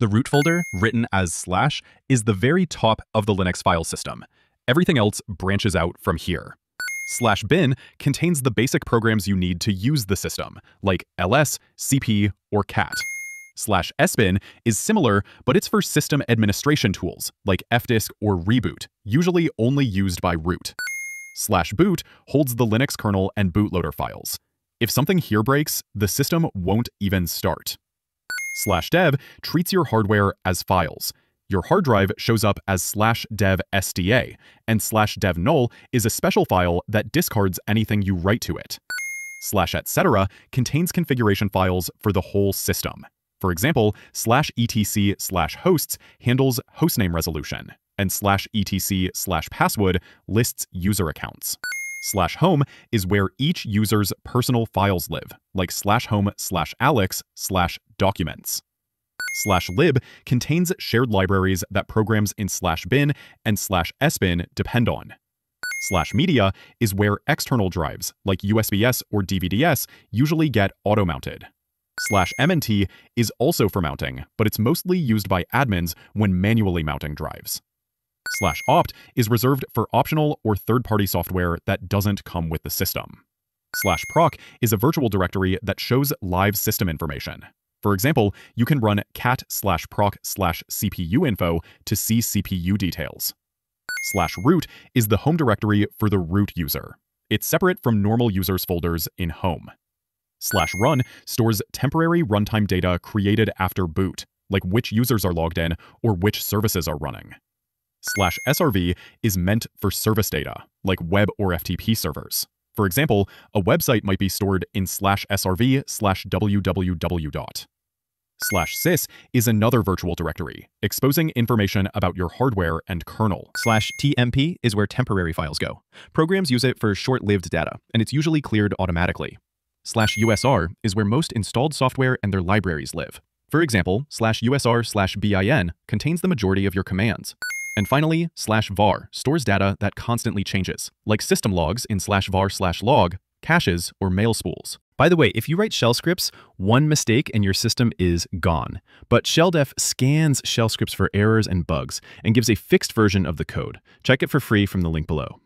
The root folder, written as /, is the very top of the Linux file system. Everything else branches out from here. /bin contains the basic programs you need to use the system, like ls, cp, or cat. /sbin is similar, but it's for system administration tools, like fdisk or reboot, usually only used by root. /boot holds the Linux kernel and bootloader files. If something here breaks, the system won't even start. /dev treats your hardware as files. Your hard drive shows up as /dev SDA, and /dev null is a special file that discards anything you write to it. /etc contains configuration files for the whole system. For example, /etc/hosts handles hostname resolution, and /etc/password lists user accounts. /home is where each user's personal files live, like /home/alex/documents. /lib contains shared libraries that programs in /bin and /sbin depend on. /media is where external drives, like USBs or DVDs, usually get auto-mounted. /mnt is also for mounting, but it's mostly used by admins when manually mounting drives. /opt is reserved for optional or third-party software that doesn't come with the system. /proc is a virtual directory that shows live system information. For example, you can run cat /proc/cpuinfo to see CPU details. /root is the home directory for the root user. It's separate from normal users' folders in home. /run stores temporary runtime data created after boot, like which users are logged in or which services are running. /srv is meant for service data, like web or FTP servers. For example, a website might be stored in /srv/www. /sys is another virtual directory, exposing information about your hardware and kernel. /tmp is where temporary files go. Programs use it for short-lived data, and it's usually cleared automatically. /usr is where most installed software and their libraries live. For example, /usr/bin contains the majority of your commands. And finally, /var stores data that constantly changes, like system logs in /var/log, caches, or mail spools. By the way, if you write shell scripts, one mistake and your system is gone. But ShellDef scans shell scripts for errors and bugs and gives a fixed version of the code. Check it for free from the link below.